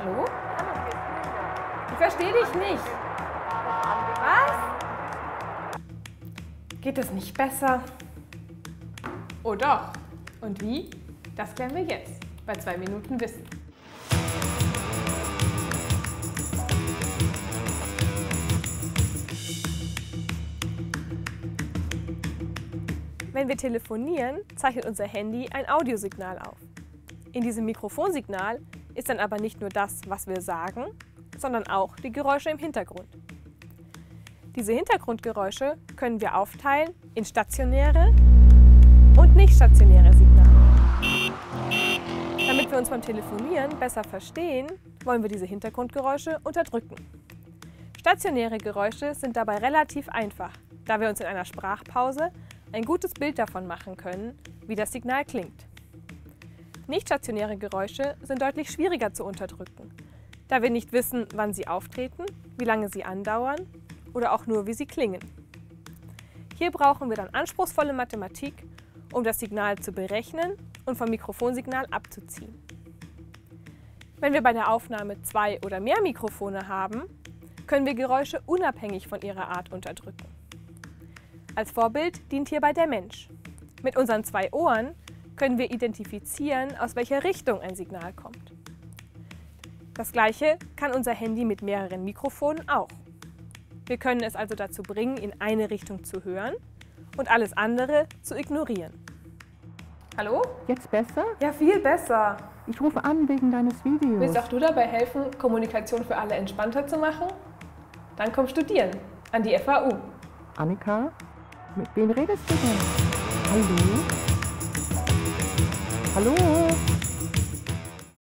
Hallo? Ich verstehe dich nicht. Was? Geht es nicht besser? Oh doch. Und wie? Das klären wir jetzt bei 2 Minuten Wissen. Wenn wir telefonieren, zeichnet unser Handy ein Audiosignal auf. In diesem Mikrofonsignal ist dann aber nicht nur das, was wir sagen, sondern auch die Geräusche im Hintergrund. Diese Hintergrundgeräusche können wir aufteilen in stationäre und nicht stationäre Signale. Damit wir uns beim Telefonieren besser verstehen, wollen wir diese Hintergrundgeräusche unterdrücken. Stationäre Geräusche sind dabei relativ einfach, da wir uns in einer Sprachpause ein gutes Bild davon machen können, wie das Signal klingt. Nicht-stationäre Geräusche sind deutlich schwieriger zu unterdrücken, da wir nicht wissen, wann sie auftreten, wie lange sie andauern oder auch nur, wie sie klingen. Hier brauchen wir dann anspruchsvolle Mathematik, um das Signal zu berechnen und vom Mikrofonsignal abzuziehen. Wenn wir bei der Aufnahme 2 oder mehr Mikrofone haben, können wir Geräusche unabhängig von ihrer Art unterdrücken. Als Vorbild dient hierbei der Mensch. Mit unseren 2 Ohren können wir identifizieren, aus welcher Richtung ein Signal kommt. Das Gleiche kann unser Handy mit mehreren Mikrofonen auch. Wir können es also dazu bringen, in eine Richtung zu hören und alles andere zu ignorieren. Hallo? Jetzt besser? Ja, viel besser. Ich rufe an wegen deines Videos. Willst auch du dabei helfen, Kommunikation für alle entspannter zu machen? Dann komm studieren an die FAU. Annika? Mit wem redest du denn? Hallo? Hallo?